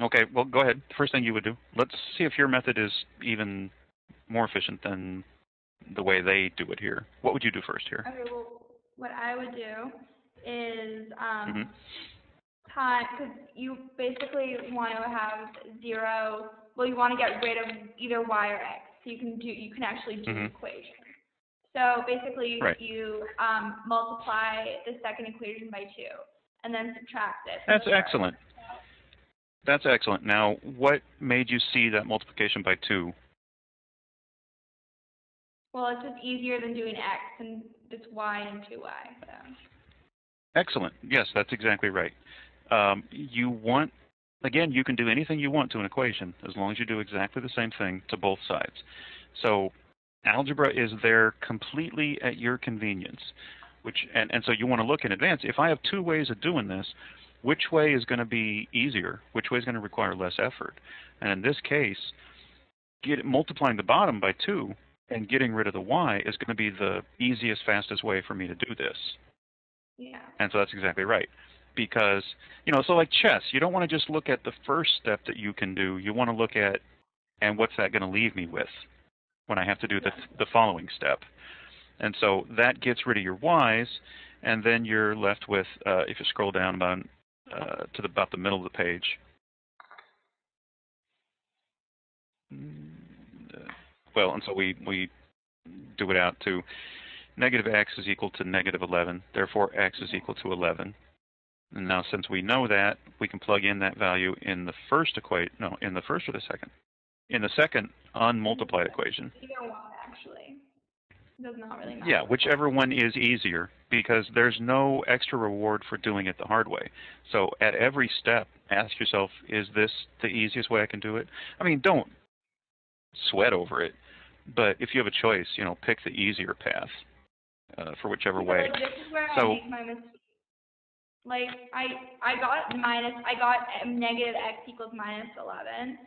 Okay, well, go ahead. First thing you would do, let's see if your method is even more efficient than the way they do it here. What would you do first here? Okay, well, what I would do is time, because you basically want to have zero, well, you want to get rid of either y or x. So you can do, you can actually do the equation. So basically, you multiply the second equation by 2 and then subtract it. That's excellent. That's excellent. Now, what made you see that multiplication by 2? Well, it's just easier than doing x, and it's y and 2y. So. Excellent. Yes, that's exactly right. You want, again, you can do anything you want to an equation as long as you do exactly the same thing to both sides. So algebra is there completely at your convenience, and so you want to look in advance. If I have two ways of doing this, which way is going to be easier? Which way is going to require less effort? And in this case, multiplying the bottom by 2 and getting rid of the y is going to be the easiest, fastest way for me to do this. Yeah. And so that's exactly right. Because, you know, so like chess, you don't want to just look at the first step that you can do. You want to look at, and what's that going to leave me with when I have to do the following step? And so that gets rid of your y's, and then you're left with, if you scroll down about to about the middle of the page. Well, and so we do it out to negative x is equal to negative 11. Therefore, x is equal to 11. And now, since we know that, we can plug in that value in the first equation. No, in the first or the second. In the second unmultiplied equation. You don't want it, actually. It does not really matter. Yeah, whichever one is easier, because there's no extra reward for doing it the hard way. So at every step, ask yourself, is this the easiest way I can do it? I mean, don't sweat over it, but if you have a choice, you know, pick the easier path for whichever way. This is where I make my mistake. Like I got negative x equals minus 11,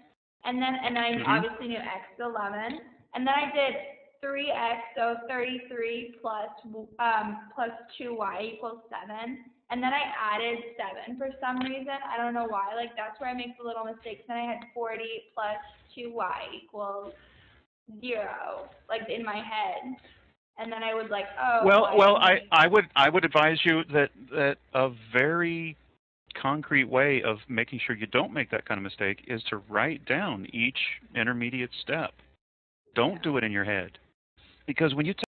and then I obviously knew x is 11, and then I did 3x, so 33 plus 2y equals 7, and then I added 7 for some reason. I don't know why. Like that's where I make the little mistakes. Then I had 40 plus 2y equals 0, like in my head. And then I would like, oh. Well, I would advise you that a very concrete way of making sure you don't make that kind of mistake is to write down each intermediate step. Don't do it in your head, because when you